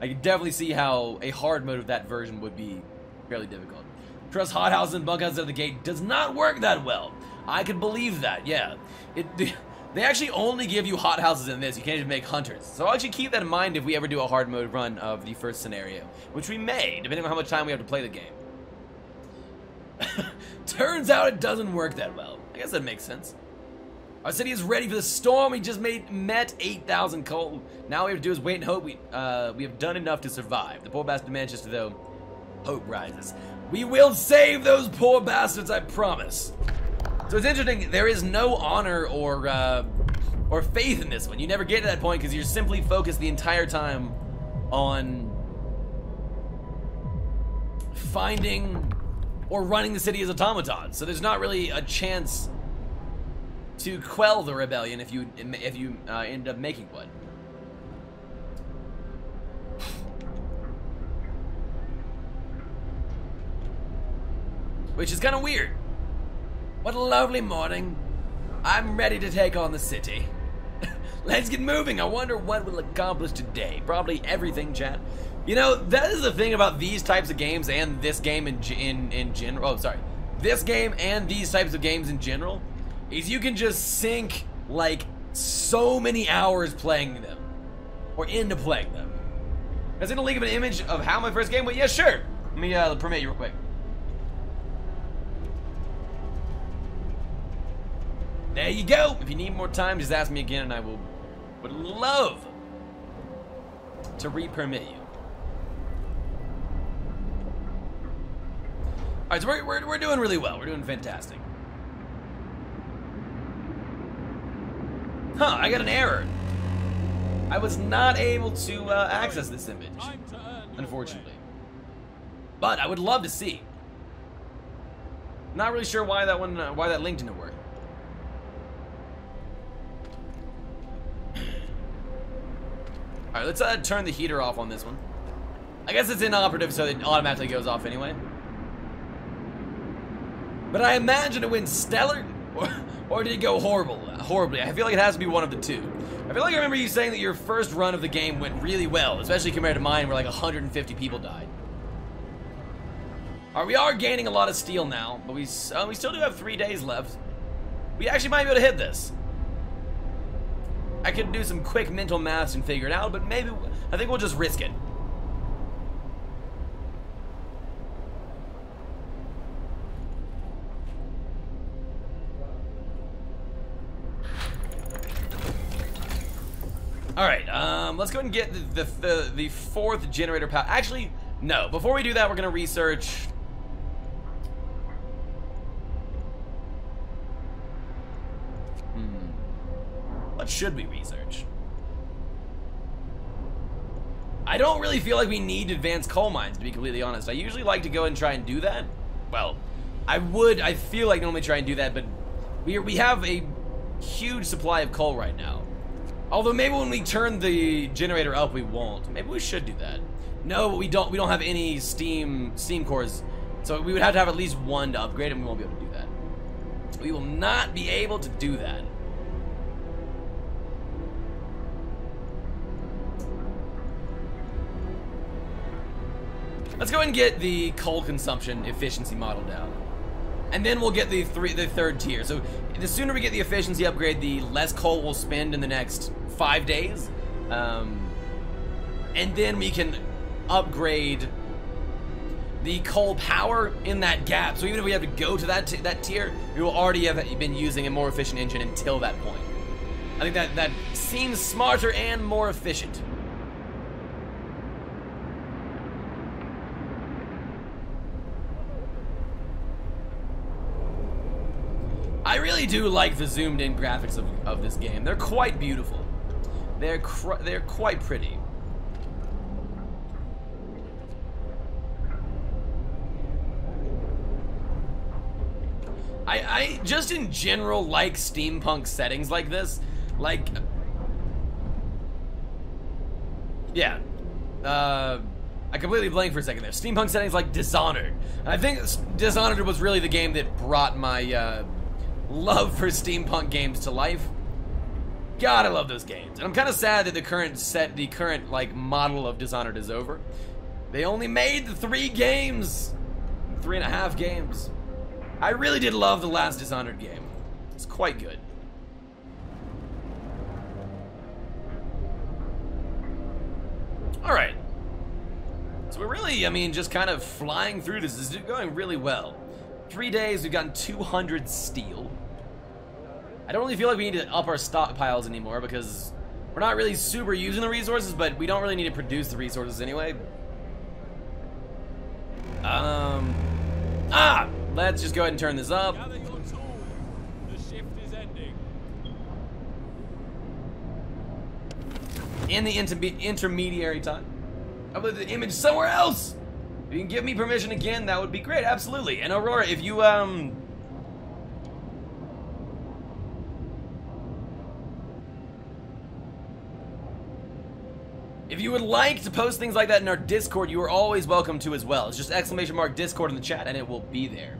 I can definitely see how a hard mode of that version would be fairly difficult. Trust hothouses and bunkhouses out of the gate does not work that well. I can believe that, yeah. They actually only give you hothouses in this. You can't even make hunters. So I'll actually keep that in mind if we ever do a hard mode run of the first scenario, which we may, depending on how much time we have to play the game. Turns out it doesn't work that well. I guess that makes sense. Our city is ready for the storm. We just met 8,000 cold. Now all we have to do is wait and hope we have done enough to survive. The poor bastard of Manchester, though, hope rises. We will save those poor bastards, I promise. So it's interesting, there is no honor or faith in this one. You never get to that point because you're simply focused the entire time on finding or running the city as automatons. So there's not really a chance to quell the rebellion if you end up making one. Which is kind of weird. What a lovely morning. I'm ready to take on the city. Let's get moving. I wonder what we'll accomplish today. Probably everything, chat. You know, that is the thing about these types of games and this game in general. Oh, sorry. This game and these types of games in general is you can just sink, like, so many hours playing them. Or into playing them. I was in a league of an image of how my first game went. Yeah, sure. Let me permit you real quick. There you go. If you need more time, just ask me again and I would love to re-permit you. All right, so we're doing really well. We're doing fantastic. Huh, I got an error. I was not able to access this image, unfortunately. But I would love to see. Not really sure why that one, why that link didn't work. All right, let's turn the heater off on this one. I guess it's inoperative, so it automatically goes off anyway. But I imagine it went stellar, or did it go horrible? Horribly. I feel like it has to be one of the two. I feel like I remember you saying that your first run of the game went really well, especially compared to mine, where like 150 people died. All right, we are gaining a lot of steel now, but we still do have 3 days left. We actually might be able to hit this. I could do some quick mental maths and figure it out, but maybe, I think we'll just risk it. All right, let's go ahead and get the fourth generator power. Actually, no, before we do that, we're gonna research. What should we research? I don't really feel like we need advanced coal mines, to be completely honest. I usually like to go and try and do that. Well, I feel like normally try and do that, but we have a huge supply of coal right now. Although maybe when we turn the generator up, we won't. Maybe we should do that. No, but we don't have any steam cores, so we would have to have at least one to upgrade, and we won't be able to do that. We will not be able to do that. Let's go ahead and get the coal consumption efficiency model down. And then we'll get the third tier. So the sooner we get the efficiency upgrade, the less coal we'll spend in the next 5 days. And then we can upgrade the coal power in that gap. So even if we have to go to that tier, we will already have been using a more efficient engine until that point. I think that seems smarter and more efficient. I really do like the zoomed-in graphics of this game. They're quite beautiful. They're quite pretty. I just in general like steampunk settings like this. Like, yeah. I completely blanked for a second there. Steampunk settings like Dishonored. And I think Dishonored was really the game that brought my love for steampunk games to life. God, I love those games. And I'm kind of sad that the current set, the current like model of Dishonored is over. They only made the 3.5 games. I really did love the last Dishonored game. It's quite good. Alright. So we're really, I mean, just kind of flying through this. This is going really well. 3 days, we've gotten 200 steel. I don't really feel like we need to up our stockpiles anymore because we're not really super using the resources, but we don't really need to produce the resources anyway. Let's just go ahead and turn this up. Gather your tools. The shift is ending. In the intermediary time, I upload the image somewhere else. If you can give me permission again, that would be great. Absolutely. And Aurora, if you if you would like to post things like that in our Discord, you are always welcome to as well. It's just !Discord in the chat and it will be there.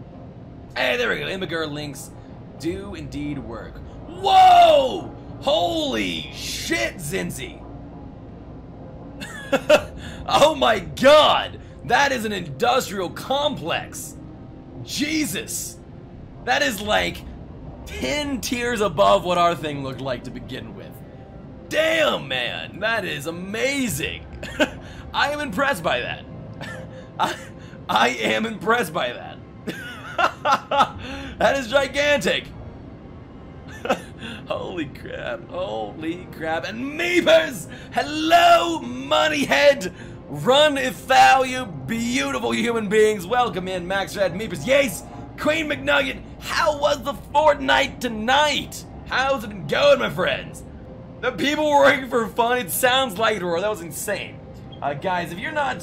Hey, there we go. Imgur links do indeed work. Whoa! Holy shit, Zinzi! Oh my god! That is an industrial complex! Jesus! That is like 10 tiers above what our thing looked like to begin with. Damn, man! That is amazing! I am impressed by that. I am impressed by that. That is gigantic! Holy crap, holy crap. And Meepers! Hello, Moneyhead! Run if thou, you beautiful human beings. Welcome in, Max Rad, Meepers. Yes, Queen McNugget, how was the Fortnite tonight? How's it going, my friends? The people were working for fun. It sounds like it, Roar. That was insane. Guys, if you're not,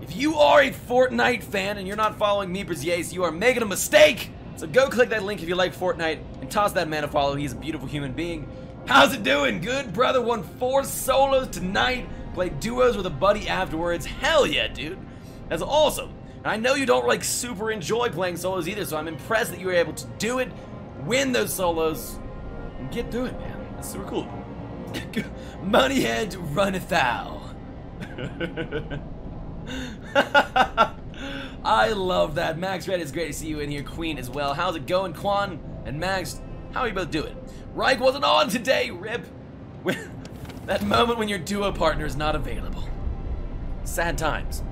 if you are a Fortnite fan and you're not following Meepers Yace, you are making a mistake! So go click that link if you like Fortnite and toss that man a follow. He's a beautiful human being. How's it doing? Good, brother. Won 4 solos tonight. Played duos with a buddy afterwards. Hell yeah, dude. That's awesome. And I know you don't like super enjoy playing solos either, so I'm impressed that you were able to do it, win those solos, and get through it, man. That's super cool. Moneyhead runneth thou. I love that. Max Red, it's great to see you in here. Queen as well. How's it going, Quan and Max? How are you both doing? Reich wasn't on today, rip. That moment when your duo partner is not available. Sad times.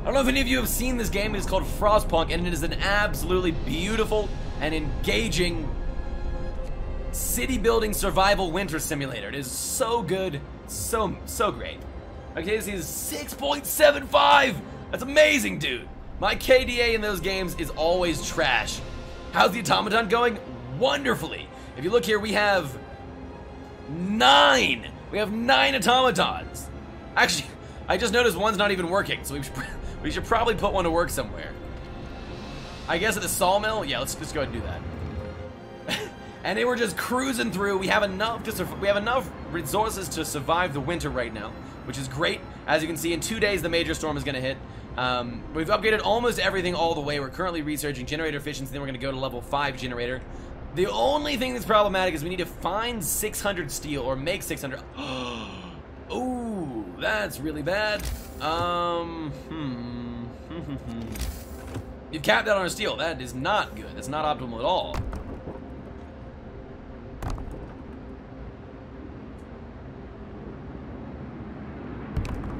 I don't know if any of you have seen this game. It's called Frostpunk, and it is an absolutely beautiful and engaging city-building survival winter simulator. It is so good, so great. My KDA is 6.75! That's amazing, dude! My KDA in those games is always trash. How's the automaton going? Wonderfully! If you look here, we have 9! We have 9 automatons! Actually, I just noticed one's not even working, so we should probably put one to work somewhere. I guess at the sawmill? Yeah, let's just go ahead and do that. And they were just cruising through. We have enough to resources to survive the winter right now, which is great. As you can see, in 2 days the major storm is going to hit. We've upgraded almost everything all the way. We're currently researching generator efficiency, then we're going to go to level 5 generator. The only thing that's problematic is we need to find 600 steel or make 600. Ooh, that's really bad. You've capped out on our steel. That is not good. That's not optimal at all.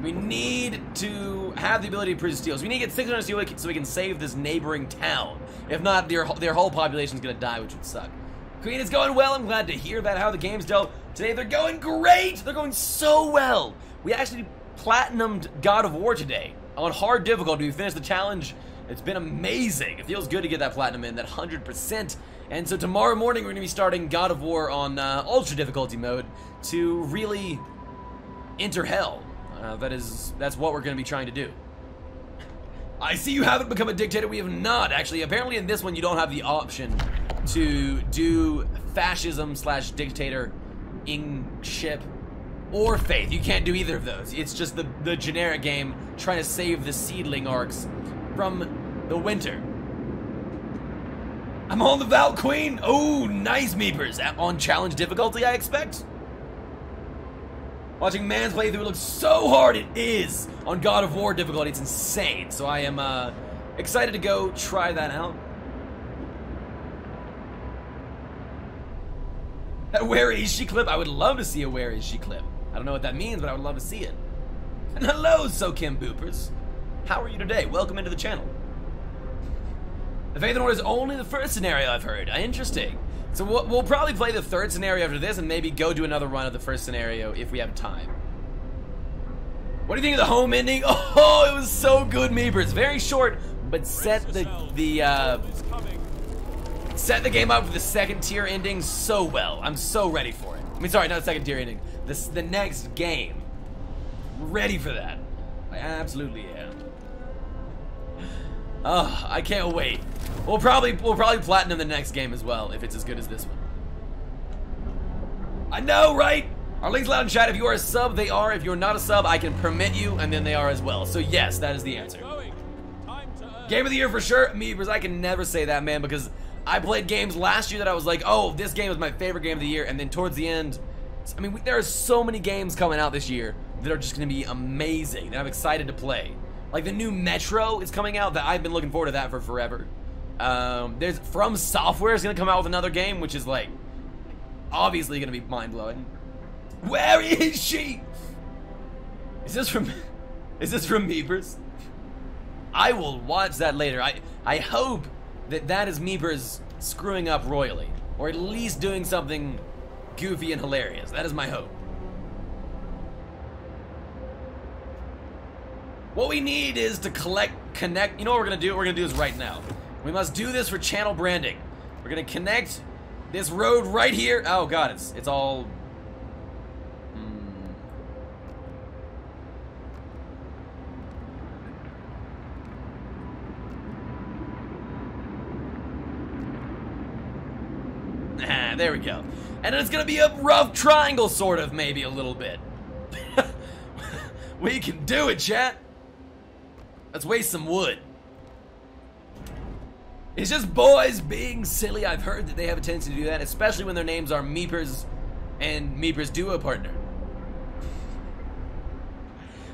We need to have the ability to produce steel. So we need to get 600 steel so we can save this neighboring town. If not, their whole population is going to die, which would suck. Queen is going well. I'm glad to hear that. How the game's dealt today. They're going great. They're going so well. We actually platinumed God of War today on hard difficulty. We finished the challenge. It's been amazing. It feels good to get that platinum in, that 100%. And so tomorrow morning, we're going to be starting God of War on ultra difficulty mode to really enter hell. That's what we're going to be trying to do. I see you haven't become a dictator. We have not, actually. Apparently in this one, you don't have the option to do fascism/dictator, kingship, or faith. You can't do either of those. It's just the generic game trying to save the seedling arcs from the winter. I'm on the Val Queen. Oh, nice meepers. On challenge difficulty, I expect. Watching Man's playthrough looks so hard. It is on God of War difficulty. It's insane. So I am excited to go try that out. That where is she clip? I would love to see a where is she clip. I don't know what that means, but I would love to see it. And hello, So Kim Boopers. How are you today? Welcome into the channel. The Faith and Order is only the first scenario I've heard. Interesting. So we'll probably play the third scenario after this and maybe go do another run of the first scenario if we have time. What do you think of the home ending? Oh, it was so good, Meepers. Very short, but set the game up for the second tier ending so well. I'm so ready for it. I mean, sorry, not the second tier ending. The next game. Ready for that. I absolutely am. Oh, I can't wait. We'll probably platinum the next game as well if it's as good as this one. I know, right? Our link's loud in chat. If you are a sub, they are. If you're not a sub, I can permit you, and then they are as well. So yes, that is the answer. Game of the year for sure, Meepers. I can never say that, man, because I played games last year that I was like, oh, this game is my favorite game of the year, and then towards the end, I mean, there are so many games coming out this year that are just going to be amazing, that I'm excited to play. Like the new Metro is coming out, that I've been looking forward to that for forever. There's From Software is going to come out with another game, which is like obviously going to be mind-blowing. Where is she? Is this from Meepers? I will watch that later. I hope that is Meepers screwing up royally, or at least doing something goofy and hilarious. That is my hope. What we need is to connect. You know what we're gonna do? We're gonna do this right now. We must do this for channel branding. We're gonna connect this road right here. Oh god, it's all. Ah, there we go. And it's gonna be a rough triangle, sort of, maybe a little bit. We can do it, chat. Let's waste some wood. It's just boys being silly. I've heard that they have a tendency to do that, especially when their names are Meepers and Meepers Duo Partner.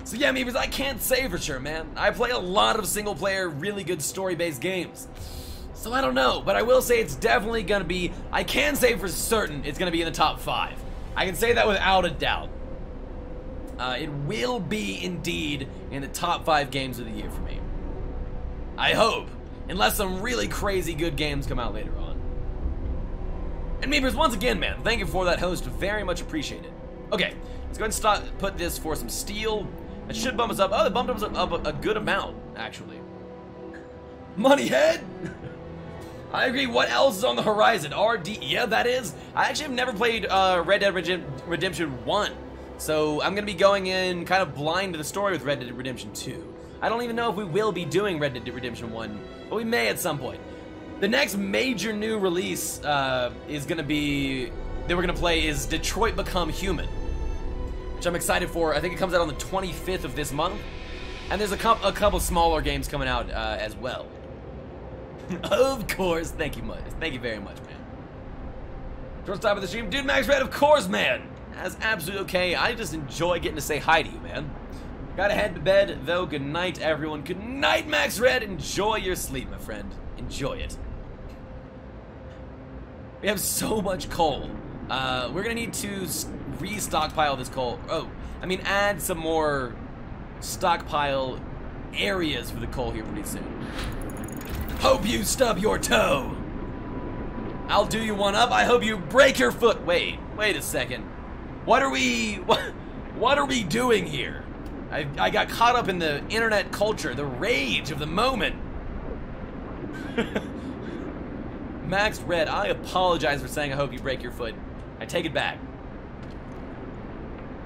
So yeah, Meepers, I can't say for sure, man. I play a lot of single player, really good story-based games. So I don't know, but I will say it's definitely gonna be, I can say for certain it's gonna be in the top 5. I can say that without a doubt. It will be indeed in the top 5 games of the year for me. I hope. Unless some really crazy good games come out later on. And Meepers, once again, man, thank you for that host. Very much appreciate it. Okay, let's go ahead and stop, put this for some steel. That should bump us up. Oh, it bumped us up a good amount, actually. Money head! I agree. What else is on the horizon? RD. Yeah, that is. I actually have never played Red Dead Redemption 1. So I'm going to be going in kind of blind to the story with Red Dead Redemption 2. I don't even know if we will be doing Red Dead Redemption 1, but we may at some point. The next major new release is going to be, that we're going to play, is Detroit Become Human, which I'm excited for. I think it comes out on the 25th of this month. And there's a couple smaller games coming out as well. Of course. Thank you much. Thank you very much, man. First time of the stream. Dude Max Red, of course, man. That's absolutely okay. I just enjoy getting to say hi to you, man. Gotta head to bed, though. Good night, everyone. Good night, Max Red. Enjoy your sleep, my friend. Enjoy it. We have so much coal. We're gonna need to re-stockpile this coal. Oh, I mean, add some more stockpile areas for the coal here pretty soon. Hope you stub your toe. I'll do you one up. I hope you break your foot. Wait a second. What are we doing here? I got caught up in the internet culture, the rage of the moment. Max Red, I apologize for saying I hope you break your foot. I take it back.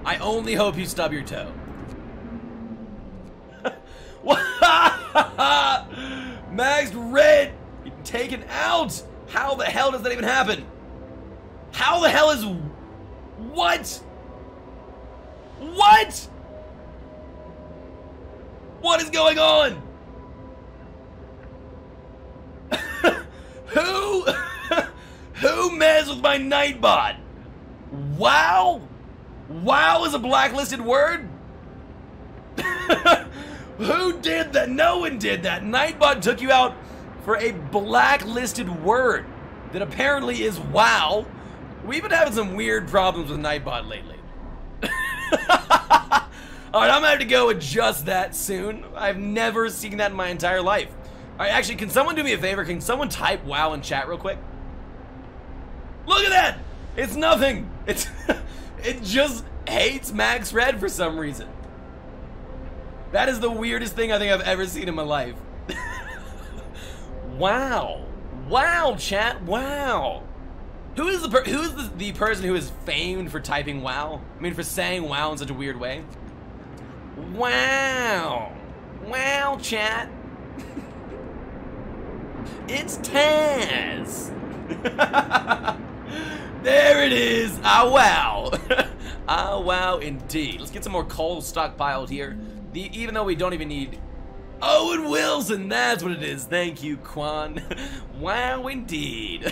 I only hope you stub your toe. Max Red, you're taken out. How the hell does that even happen? How the hell is... What? What? What is going on? Who? Who messed with my Nightbot? Wow? Wow is a blacklisted word? Who did that? No one did that. Nightbot took you out for a blacklisted word that apparently is wow. We've been having some weird problems with Nightbot lately. Alright, I'm gonna have to go adjust that soon. I've never seen that in my entire life. Alright, actually, can someone do me a favor? Can someone type wow in chat real quick? Look at that! It's nothing! It's it just hates Max Red for some reason. That is the weirdest thing I think I've ever seen in my life. Wow. Wow, chat, wow. Who is the person who is famed for typing wow? I mean, for saying wow in such a weird way? Wow. Wow, chat. It's Taz. There it is. Ah, wow. Ah, wow, indeed. Let's get some more coal stockpiled here. Even though we don't even need... Owen Wilson, that's what it is. Thank you, Quan. Wow, indeed.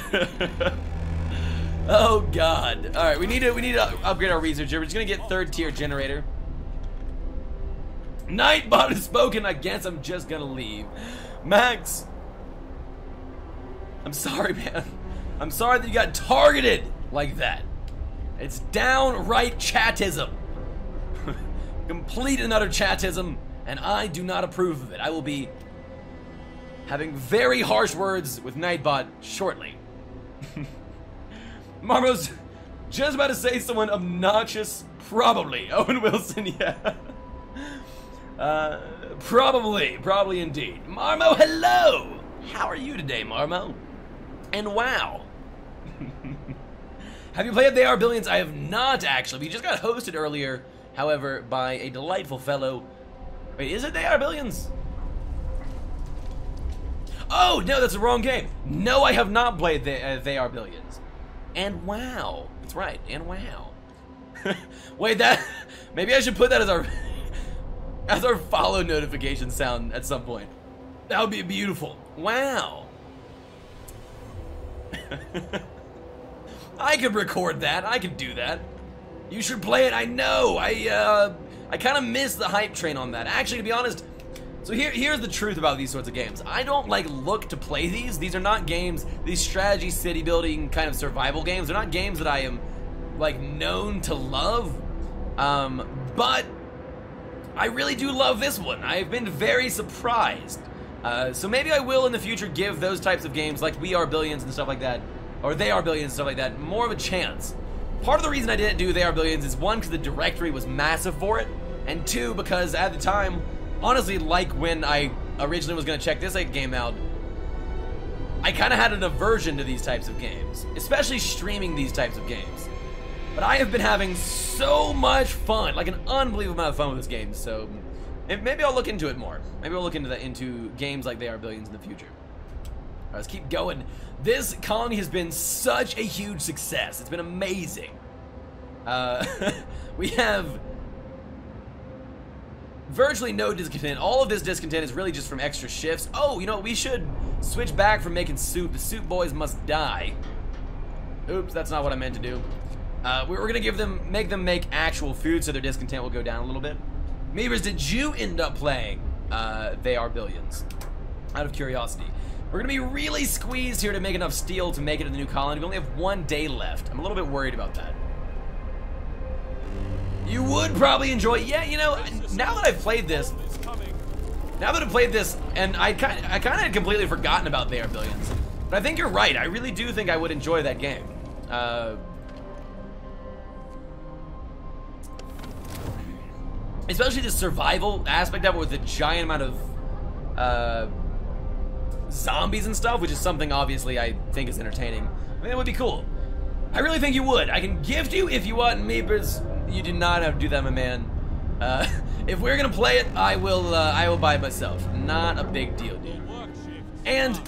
Oh, God. All right, we need to upgrade our research here. We're just going to get third-tier generator. Nightbot has spoken. I guess I'm just going to leave. Max. I'm sorry, man. I'm sorry that you got targeted like that. It's downright chatism. Complete another chatism, and I do not approve of it. I will be having very harsh words with Nightbot shortly. Marmo's just about to say someone obnoxious, probably. Owen Wilson, yeah. Probably indeed. Marmo, hello! How are you today, Marmo? And wow. Have you played They Are Billions? I have not, actually. We just got hosted earlier, however, by a delightful fellow. Wait, is it They Are Billions? Oh, no, that's the wrong game. No, I have not played They Are Billions. And wow. That's right, and wow. Wait, that... Maybe I should put that as our... as our follow notification sound at some point. That would be beautiful. Wow. I could record that. I could do that. You should play it. I know. I kind of missed the hype train on that. Actually, to be honest, so here's the truth about these sorts of games. I don't like look to play these. These are not games. These strategy, city building kind of survival games. They're not games that I am like known to love. But I really do love this one. I've been very surprised. So maybe I will in the future give those types of games like We Are Billions and stuff like that, or They Are Billions and stuff like that, more of a chance. Part of the reason I didn't do They Are Billions is one, because the directory was massive for it, and two, because at the time, honestly, like when I originally was going to check this game out, I kind of had an aversion to these types of games, especially streaming these types of games. But I have been having so much fun, like an unbelievable amount of fun with this game, so... And maybe I'll look into it more. Maybe I'll look into that, into games like They Are Billions in the future. All right, let's keep going. This colony has been such a huge success. It's been amazing. We have virtually no discontent. All of this discontent is really just from extra shifts. Oh, you know what? We should switch back from making soup. The soup boys must die. Oops, that's not what I meant to do. We're gonna give them, make them make actual food, so their discontent will go down a little bit. Meavers, did you end up playing They Are Billions? Out of curiosity. We're going to be really squeezed here to make enough steel to make it in the new colony. We only have 1 day left. I'm a little bit worried about that. You would probably enjoy... Yeah, you know, now that I've played this... Now that I've played this, and I kind of had completely forgotten about They Are Billions. But I think you're right. I really do think I would enjoy that game. Especially the survival aspect of it with the giant amount of zombies and stuff, which is something obviously I think is entertaining. I mean, that would be cool. I really think you would. I can gift you if you want, Meepers. You do not have to do that, my man. If we're gonna play it, I will buy it myself. Not a big deal, dude. And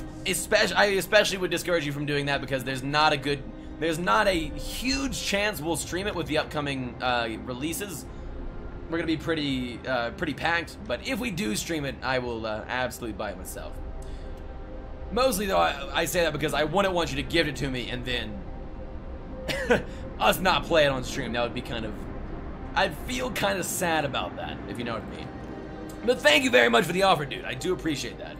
I especially would discourage you from doing that, because there's not a huge chance we'll stream it with the upcoming releases. We're gonna be pretty packed, but if we do stream it, I will absolutely buy it myself. Mostly, though, I say that because I wouldn't want you to give it to me and then us not play it on stream. That would be kind of... I'd feel kind of sad about that, if you know what I mean. But thank you very much for the offer, dude. I do appreciate that.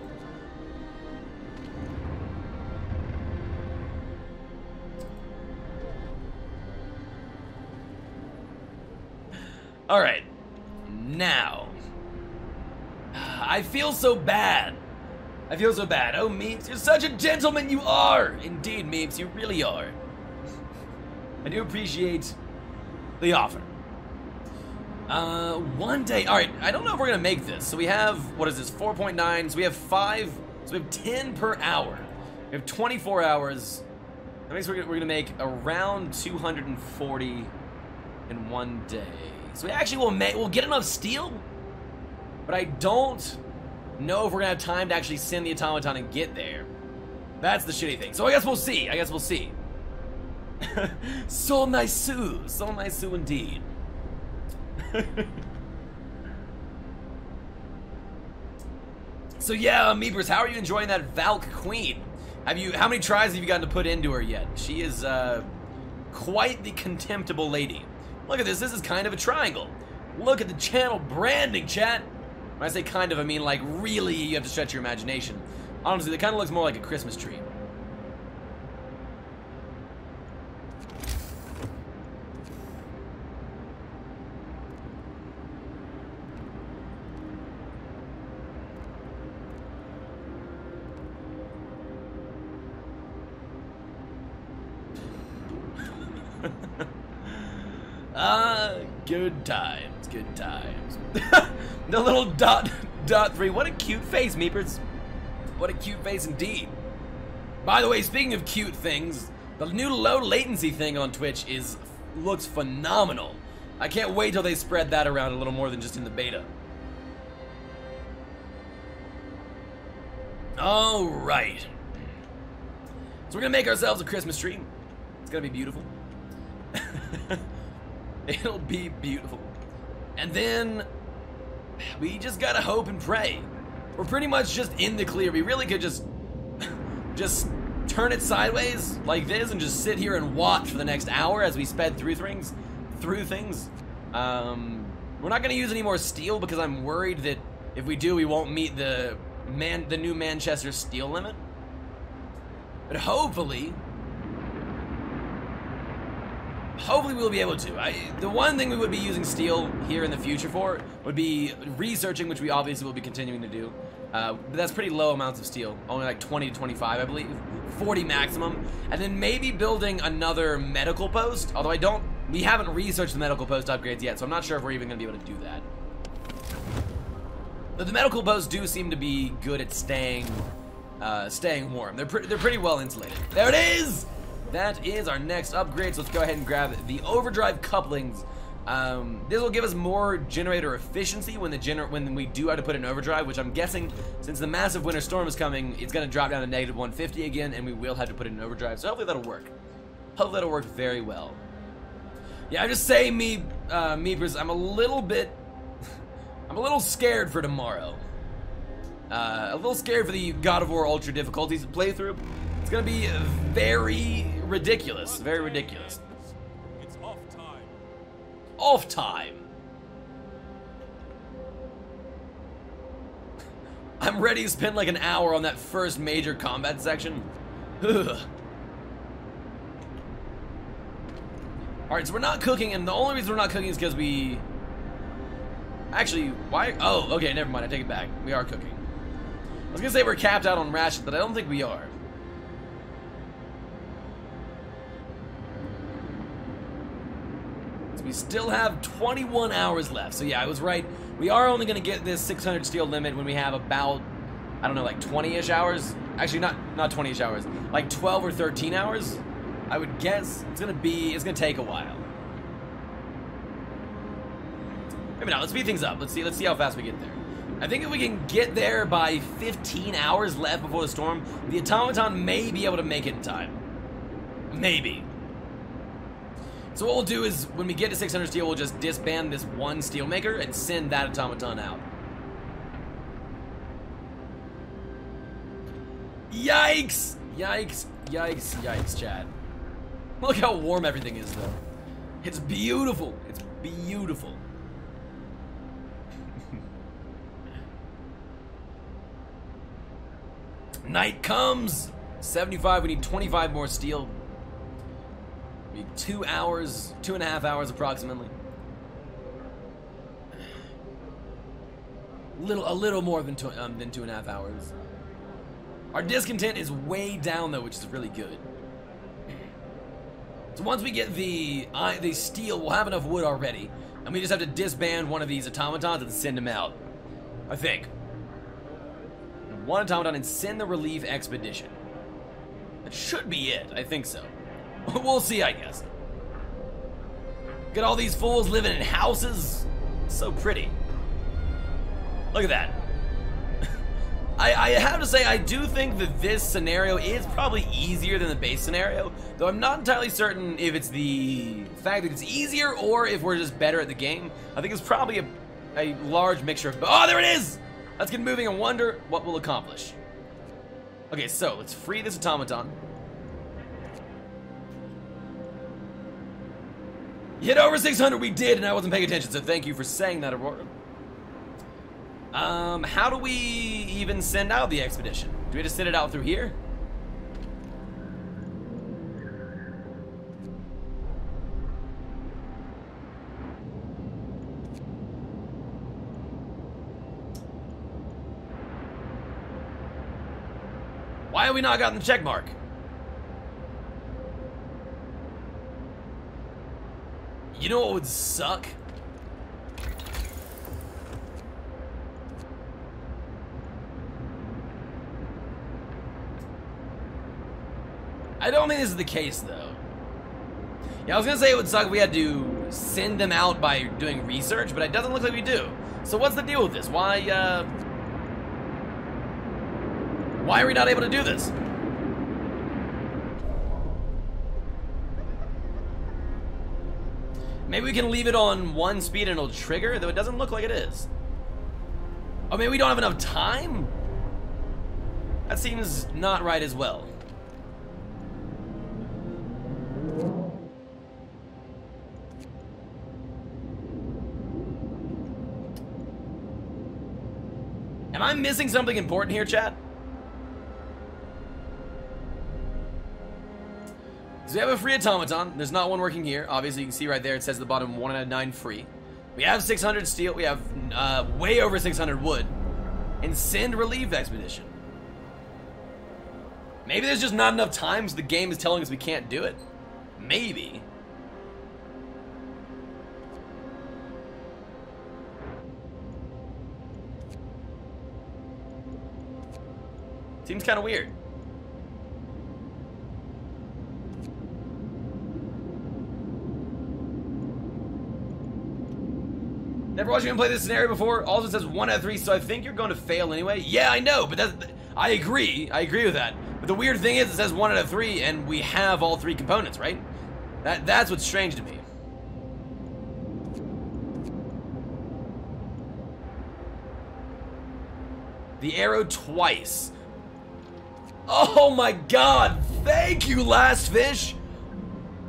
Alright, now, I feel so bad. I feel so bad. Oh, Meeps, you're such a gentleman, you are. Indeed, Meeps, you really are. I do appreciate the offer. One day, alright, I don't know if we're going to make this. So we have, what is this, 4.9, so we have 5, so we have 10 per hour. We have 24 hours. That means we're going to make around 240 in one day. So we actually we'll get enough steel, but I don't know if we're gonna have time to actually send the automaton and get there. That's the shitty thing. So I guess we'll see. I guess we'll see. So nice indeed. So yeah, Meepers, how are you enjoying that Valk Queen? Have you? How many tries have you gotten to put into her yet? She is quite the contemptible lady. Look at this, this is kind of a triangle. Look at the channel branding, chat. When I say kind of, I mean like really, you have to stretch your imagination. Honestly, that kind of looks more like a Christmas tree. Good times, good times. The little dot three. What a cute face, Meepers. What a cute face indeed. By the way, speaking of cute things, the new low latency thing on Twitch looks phenomenal. I can't wait till they spread that around a little more than just in the beta. All right. So we're gonna make ourselves a Christmas tree. It's gonna be beautiful. It'll be beautiful. And then we just gotta hope and pray. We're pretty much just in the clear. We really could just turn it sideways like this and just sit here and watch for the next hour as we sped through things. We're not gonna use any more steel because I'm worried that if we do, we won't meet the new Manchester steel limit. But hopefully. Hopefully we'll be able to. The one thing we would be using steel here in the future for would be researching, which we obviously will be continuing to do. But that's pretty low amounts of steel, only like 20 to 25, I believe, 40 maximum. And then maybe building another medical post, although we haven't researched the medical post upgrades yet, so I'm not sure if we're even gonna be able to do that. But the medical posts do seem to be good at staying warm. They're pretty well insulated. There it is! That is our next upgrade, so let's go ahead and grab the overdrive couplings. This will give us more generator efficiency when we do have to put in overdrive, which I'm guessing, since the massive winter storm is coming, it's gonna drop down to negative 150 again, and we will have to put in overdrive, so hopefully that'll work. Hopefully that'll work very well. Yeah, I just say, Meepers, I'm a little scared for tomorrow. A little scared for the God of War Ultra difficulties playthrough. It's gonna be very ridiculous, very ridiculous. It's off time. Off time. I'm ready to spend like an hour on that first major combat section. Ugh. All right, so we're not cooking, and the only reason we're not cooking is because we. Actually, why? Oh, okay, never mind. I take it back. We are cooking. I was gonna say we're capped out on rations, but I don't think we are. We still have 21 hours left, so yeah, I was right. We are only gonna get this 600 steel limit when we have about, I don't know, like 20-ish hours. Actually, not 20-ish hours, like 12 or 13 hours, I would guess. It's gonna take a while. Maybe not. Let's speed things up. Let's see how fast we get there. I think if we can get there by 15 hours left before the storm, the automaton may be able to make it in time. Maybe. So what we'll do is, when we get to 600 steel, we'll just disband this one steelmaker and send that automaton out. Yikes! Yikes, yikes, yikes, Chad. Look how warm everything is, though. It's beautiful. It's beautiful. Night comes! 75, we need 25 more steel. We need 2 hours, 2.5 hours approximately. A little more than two and a half hours. Our discontent is way down though, which is really good. So once we get the steel, we'll have enough wood already, and we just have to disband one of these automatons and send them out, I think. One automaton and send the relief expedition. That should be it, I think so. We'll see, I guess. Got all these fools living in houses. It's so pretty. Look at that. I have to say, I do think that this scenario is probably easier than the base scenario, though I'm not entirely certain if it's the fact that it's easier or if we're just better at the game. I think it's probably a large mixture of... Oh, there it is! Let's get moving and wonder what we'll accomplish. Okay, so let's free this automaton. Hit over 600, we did, and I wasn't paying attention, so thank you for saying that, Aurora. How do we even send out the expedition? Do we just send it out through here? Why have we not gotten the check mark? You know what would suck? I don't think this is the case, though. Yeah, I was gonna say it would suck if we had to send them out by doing research, but it doesn't look like we do. So what's the deal with this? Why are we not able to do this? Maybe we can leave it on 1 speed and it'll trigger, though it doesn't look like it is. Oh, maybe we don't have enough time? That seems not right as well. Am I missing something important here, chat? So we have a free automaton. There's not one working here. Obviously, you can see right there, it says at the bottom, 1 out of 9 free. We have 600 steel. We have way over 600 wood. And send relief expedition. Maybe there's just not enough time, so the game is telling us we can't do it. Maybe. Seems kind of weird. Never watched anyone play this scenario before. Also says 1 out of 3, so I think you're going to fail anyway. Yeah, I know, but that's, I agree. I agree with that. But the weird thing is it says 1 out of 3, and we have all 3 components, right? That's what's strange to me. The arrow twice. Oh my god! Thank you, Last Fish!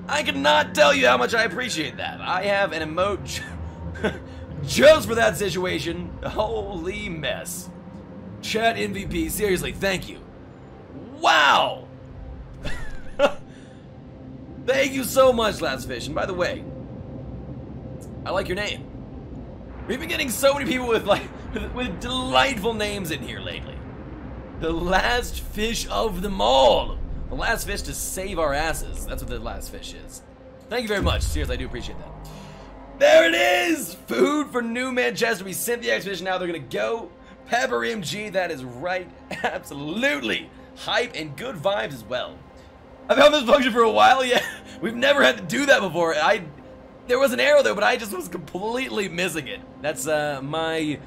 I cannot tell you how much I appreciate that. I have an emote... just for that situation. Holy mess. Chat MVP, seriously, thank you. Wow! Thank you so much, Last Fish. And by the way, I like your name. We've been getting so many people with like with delightful names in here lately. The Last Fish of them all. The Last Fish to save our asses. That's what the Last Fish is. Thank you very much. Seriously, I do appreciate that. There it is! Food for New Manchester. We sent the expedition out. They're gonna go. Pepper MG, that is right. Absolutely. Hype and good vibes as well. I've had this function for a while, yeah. We've never had to do that before. There was an arrow there, but I just was completely missing it. That's my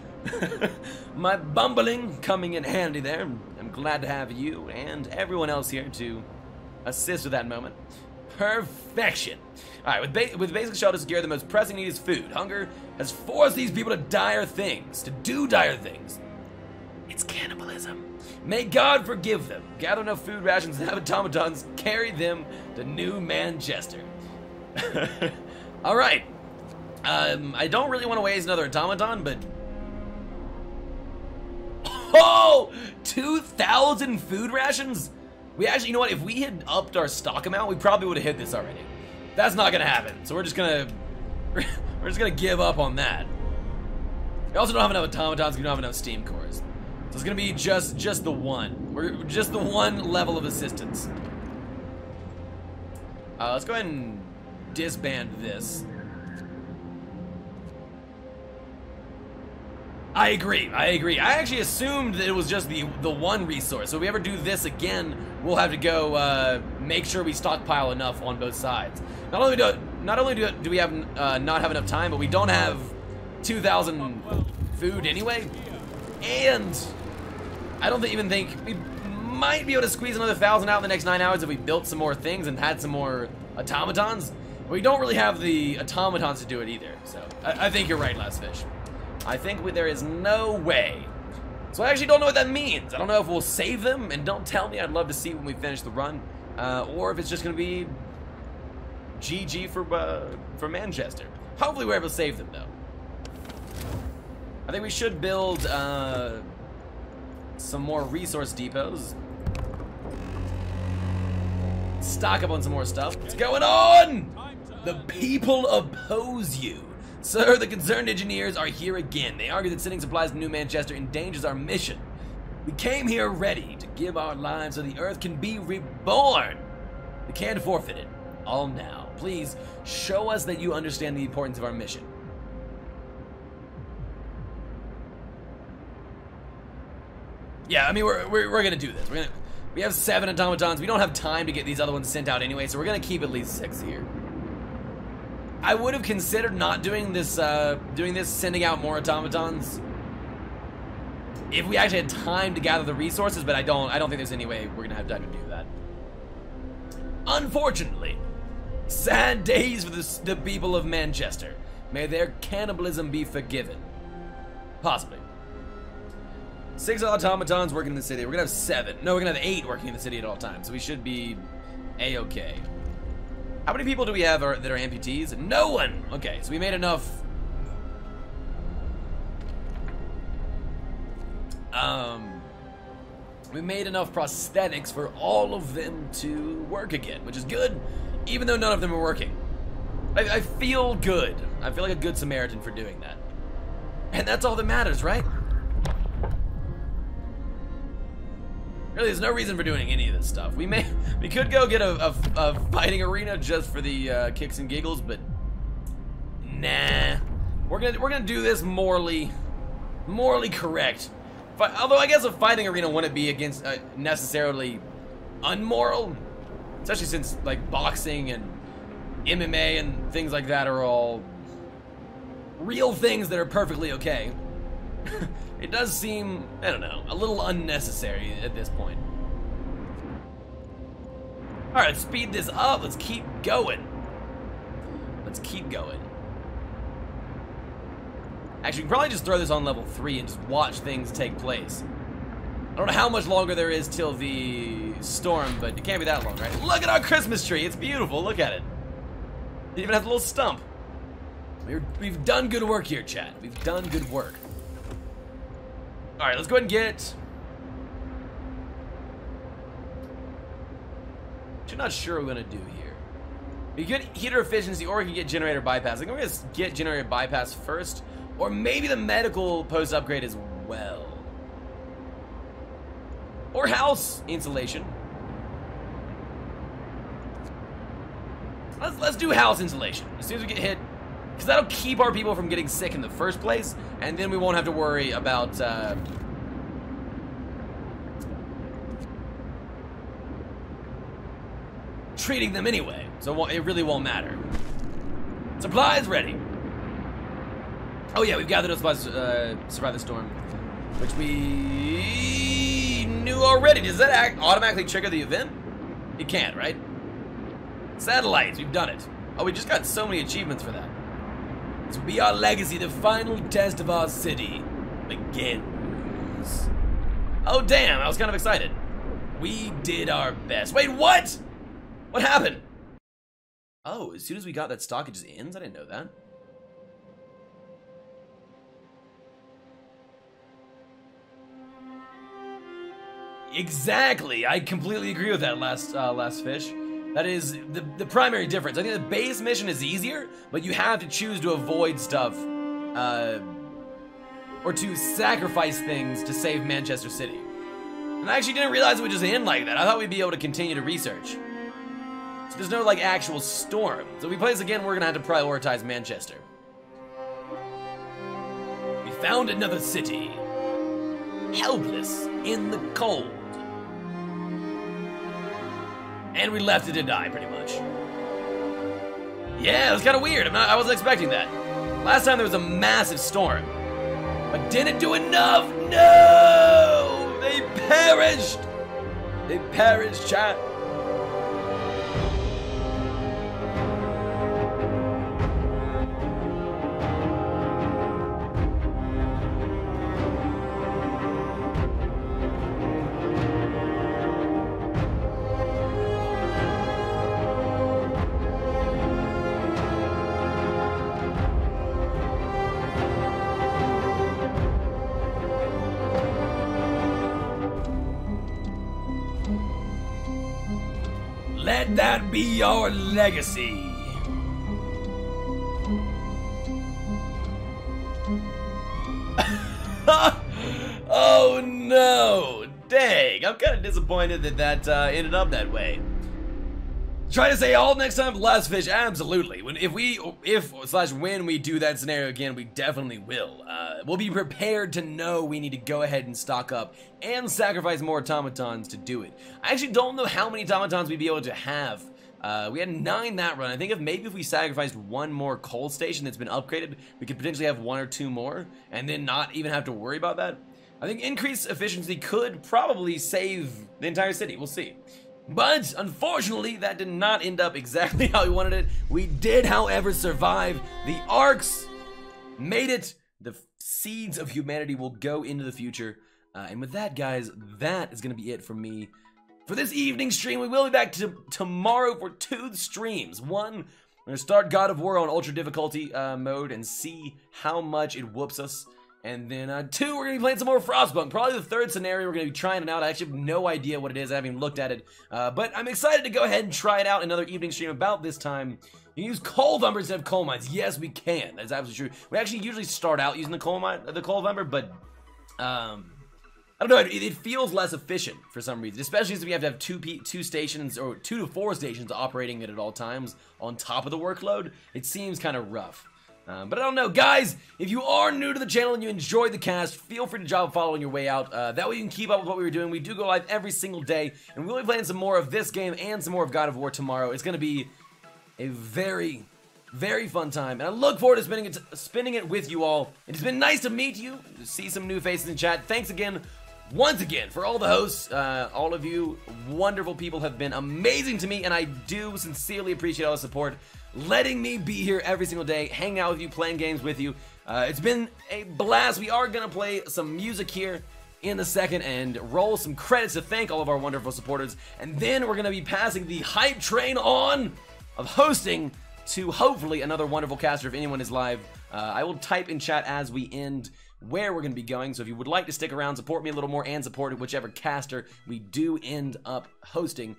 my bumbling coming in handy there. I'm glad to have you and everyone else here to assist with that moment. Perfection. Alright, with basic shelter secure, the most pressing need is food. Hunger has forced these people to do dire things. It's cannibalism. May God forgive them. Gather enough food rations to have automatons carry them to New Manchester. Alright. I don't really want to waste another automaton, but... Oh! 2,000 food rations? We actually, you know what? If we had upped our stock amount, we probably would have hit this already. That's not gonna happen. So we're just gonna give up on that. We also don't have enough automatons. We don't have enough steam cores. So it's gonna be just the one. We're just the one level of assistance. Let's go ahead and disband this. I agree, I agree. I actually assumed that it was just the one resource. So if we ever do this again, we'll have to go make sure we stockpile enough on both sides. Not only do we have not have enough time, but we don't have 2,000 food anyway. And I don't even think we might be able to squeeze another 1,000 out in the next 9 hours if we built some more things and had some more automatons. We don't really have the automatons to do it either. So I think you're right, Last Fish. I think there is no way. So I actually don't know what that means. I don't know if we'll save them, and don't tell me. I'd love to see when we finish the run, or if it's just going to be GG for Manchester. Hopefully we're able to save them, though. I think we should build some more resource depots. Stock up on some more stuff. What's going on? The people oppose you. Sir, the concerned engineers are here again. They argue that sending supplies to New Manchester endangers our mission. We came here ready to give our lives so the Earth can be reborn. We can't forfeit it. All now. Please, show us that you understand the importance of our mission. Yeah, I mean, we're gonna do this. We have 7 automatons. We don't have time to get these other ones sent out anyway, so we're gonna keep at least 6 here. I would have considered not doing this, sending out more automatons, if we actually had time to gather the resources, but I don't think there's any way we're gonna have time to do that. Unfortunately, sad days for the people of Manchester. May their cannibalism be forgiven. Possibly. 6 automatons working in the city. We're gonna have 7. No, we're gonna have 8 working in the city at all times, so we should be A-okay. How many people do we have that are amputees? No one! Okay, so we made enough. We made enough prosthetics for all of them to work again, which is good, even though none of them are working. I feel good. I feel like a good Samaritan for doing that. And that's all that matters, right? Really, there's no reason for doing any of this stuff. We could go get a fighting arena just for the kicks and giggles, but nah. We're gonna do this morally correct. But, although I guess a fighting arena wouldn't be against necessarily unmoral, especially since like boxing and MMA and things like that are all real things that are perfectly okay. It does seem, I don't know, a little unnecessary at this point. Alright, speed this up. Let's keep going. Let's keep going. Actually, we can probably just throw this on level 3 and just watch things take place. I don't know how much longer there is till the storm, but it can't be that long, right? Look at our Christmas tree. It's beautiful. Look at it. It even has a little stump. We've done good work here, chat. We've done good work. Alright, let's go ahead and get... Which I'm not sure we're going to do here. We could get heater efficiency, or we can get generator bypass. I think we're going to get generator bypass first, or maybe the medical post upgrade as well. Or house insulation. Let's do house insulation as soon as we get hit. Because that'll keep our people from getting sick in the first place, and then we won't have to worry about, treating them anyway. So it really won't matter. Supplies ready. Oh yeah, we've gathered those supplies to survive the storm, which we knew already. Does that automatically trigger the event? It can't, right? Satellites, we've done it. Oh, we just got so many achievements for that. This will be our legacy, the final test of our city begins. Oh, damn, I was kind of excited. We did our best. Wait, what? What happened? Oh, as soon as we got that stock, it just ends? I didn't know that. Exactly, I completely agree with that last fish. That is the primary difference. I think the base mission is easier, but you have to choose to avoid stuff, or to sacrifice things to save Manchester City. And I actually didn't realize it would just end like that. I thought we'd be able to continue to research. So there's no, like, actual storm. So if we play this again, we're gonna have to prioritize Manchester. We found another city. Helpless in the cold. And we left it to die, pretty much. Yeah, it was kind of weird. I wasn't expecting that. Last time there was a massive storm. But didn't do enough! No! They perished! They perished, chat. Let that be your legacy. Oh no, dang. I'm kind of disappointed that that ended up that way. Try to say all next time for the last fish, absolutely. If/when we do that scenario again, we definitely will. We'll be prepared to know we need to go ahead and stock up and sacrifice more automatons to do it. I actually don't know how many automatons we'd be able to have. We had 9 that run. I think if we sacrificed one more coal station that's been upgraded, we could potentially have 1 or 2 more and then not even have to worry about that. I think increased efficiency could probably save the entire city. We'll see. But, unfortunately, that did not end up exactly how we wanted it. We did, however, survive. The Arcs made it. The seeds of humanity will go into the future. And with that, guys, that is going to be it for me for this evening stream. We will be back tomorrow for 2 streams. One, I'm going to start God of War on Ultra Difficulty mode and see how much it whoops us. And then 2, we're gonna be playing some more Frostpunk. Probably the 3rd scenario, we're gonna be trying it out. I actually have no idea what it is. I haven't even looked at it. But I'm excited to go ahead and try it out. Another evening stream about this time. You can use coal thumpers instead of coal mines. Yes, we can. That's absolutely true. We actually usually start out using the coal thumper, but I don't know. It feels less efficient for some reason, especially since we have to have two stations or 2 to 4 stations operating it at all times on top of the workload. It seems kind of rough. But I don't know, guys, if you are new to the channel and you enjoyed the cast, feel free to drop a follow on your way out. That way you can keep up with what we were doing. We do go live every single day, and we'll be playing some more of this game and some more of God of War tomorrow. It's going to be a very, very fun time, and I look forward to spending it with you all. It's been nice to meet you, to see some new faces in chat. Thanks again, once again, for all the hosts. All of you wonderful people have been amazing to me, and I do sincerely appreciate all the support. Letting me be here every single day, hang out with you, playing games with you. It's been a blast. We are going to play some music here in a second and roll some credits to thank all of our wonderful supporters. And then we're going to be passing the hype train on of hosting to hopefully another wonderful caster if anyone is live. I will type in chat as we end where we're going to be going. So if you would like to stick around, support me a little more and support whichever caster we do end up hosting,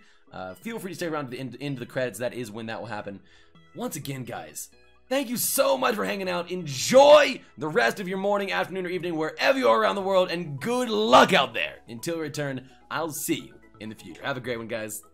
feel free to stay around to the end of the credits. That is when that will happen. Once again, guys, thank you so much for hanging out. Enjoy the rest of your morning, afternoon, or evening, wherever you are around the world, and good luck out there. Until we return, I'll see you in the future. Have a great one, guys.